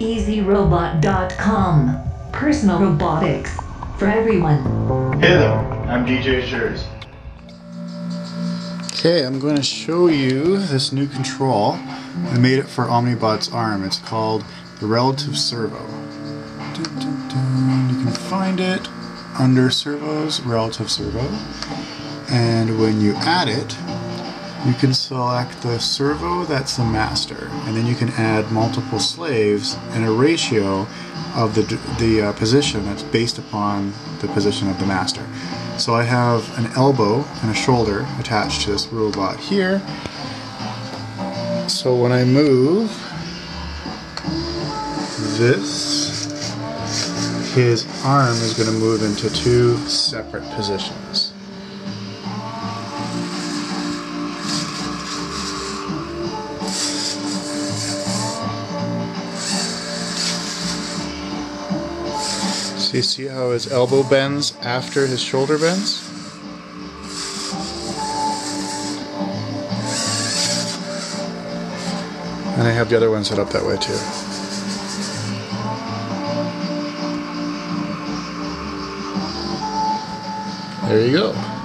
EasyRobot.com. Personal robotics for everyone. Hey there, I'm DJ Scherz. Okay, I'm going to show you this new control. I made it for Omnibot's arm. It's called the Relative Servo. You can find it under Servos, Relative Servo. And when you add it, you can select the servo that's the master, and then you can add multiple slaves in a ratio of the position that's based upon the position of the master. So I have an elbow and a shoulder attached to this robot here. So when I move this, his arm is going to move into two separate positions. So you see how his elbow bends after his shoulder bends? And I have the other one set up that way too. There you go.